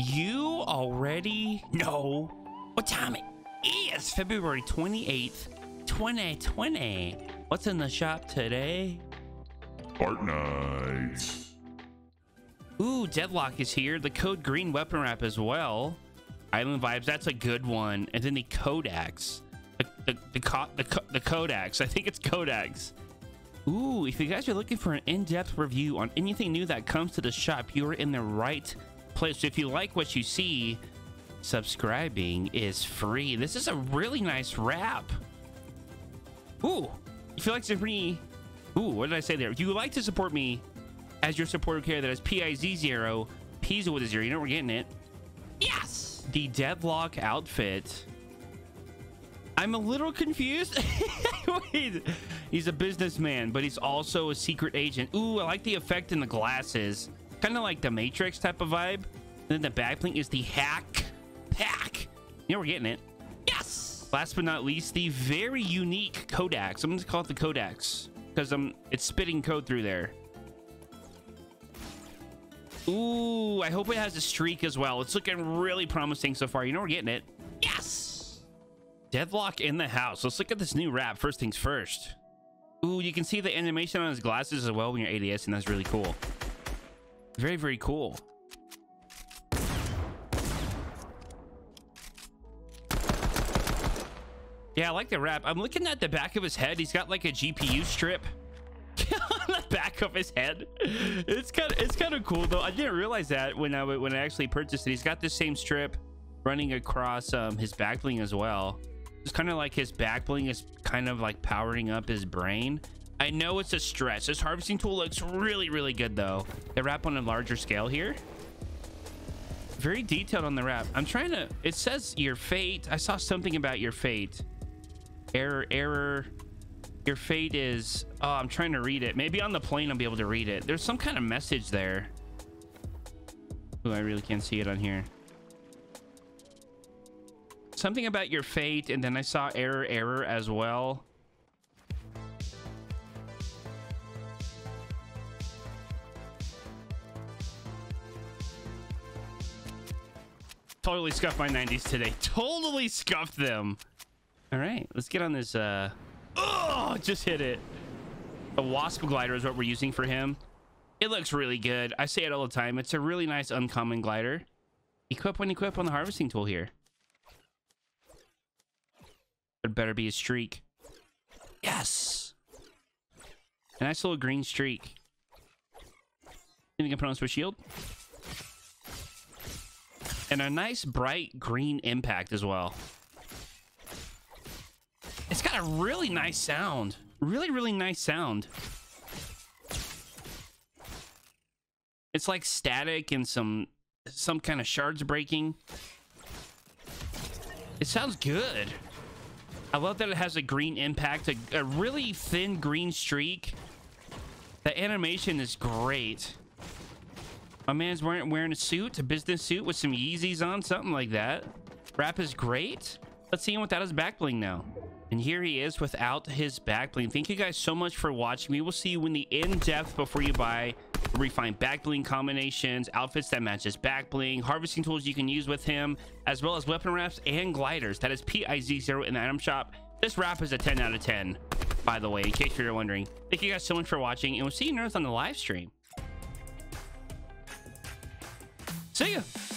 You already know what time it is. February 28th, 2020. What's in the shop today? Fortnite. Ooh, Deadlock is here. The Code Green weapon wrap as well. Island Vibes, that's a good one. And then the Codaxe. The Codaxe. I think it's Codaxe. Ooh, if you guys are looking for an in-depth review on anything new that comes to the shop, you are in the right place. So if you like what you see, subscribing is free. This is a really nice wrap. Ooh, if you like to me, ooh, what did I say there? If you like to support me as your supporter carrier, that is PIZO, PIZO with a zero. You know we're getting it. Yes, the Deadlock outfit. I'm a little confused. Wait, he's a businessman, but he's also a secret agent. Ooh, I like the effect in the glasses. Kind of like the Matrix type of vibe. And then the backplink is the hack pack. You know we're getting it. Yes! Last but not least, the very unique Codaxe. I'm going to call it the Codaxe because it's spitting code through there. Ooh, I hope it has a streak as well. It's looking really promising so far. You know we're getting it. Yes! Deadlock in the house. Let's look at this new wrap. First things first. Ooh, you can see the animation on his glasses as well when you're ADS, and that's really cool. Very, very cool. Yeah, I like the wrap. I'm looking at the back of his head. He's got like a GPU strip on the back of his head. It's kind of cool though. I didn't realize that when I actually purchased it. He's got the same strip running across his back bling as well. It's kind of like his back bling is kind of like powering up his brain. I know it's a stress. This harvesting tool looks really, really good though. The wrap on a larger scale here. Very detailed on the wrap. I'm trying to, it says your fate. I saw something about your fate. Error, error. Your fate is, oh, I'm trying to read it. Maybe on the plane I'll be able to read it. There's some kind of message there. Ooh, I really can't see it on here. Something about your fate, and then I saw error, error as well. Totally scuffed my 90s today. Totally scuffed them. All right, let's get on this. Oh, just hit it. A wasp glider is what we're using for him. It looks really good. I say it all the time. It's a really nice uncommon glider. Equip when equip on the harvesting tool here. There better be a streak. Yes! A nice little green streak. Anything I can put on for shield? And a nice bright green impact as well. It's got a really nice sound. Really, really nice sound. It's like static and some kind of shards breaking. It sounds good. I love that it has a green impact, a really thin green streak. The animation is great. My man's wearing a suit, a business suit with some Yeezys on, something like that. Wrap is great. Let's see him without his back bling now. And here he is without his back bling. Thank you guys so much for watching. We will see you in the in-depth before you buy. Refine back bling combinations, outfits that matches back bling, harvesting tools you can use with him, as well as weapon wraps and gliders. That is PIZO in the item shop. This wrap is a 10 out of 10, by the way, in case you're wondering. Thank you guys so much for watching, and we'll see you nerds on the live stream. See ya.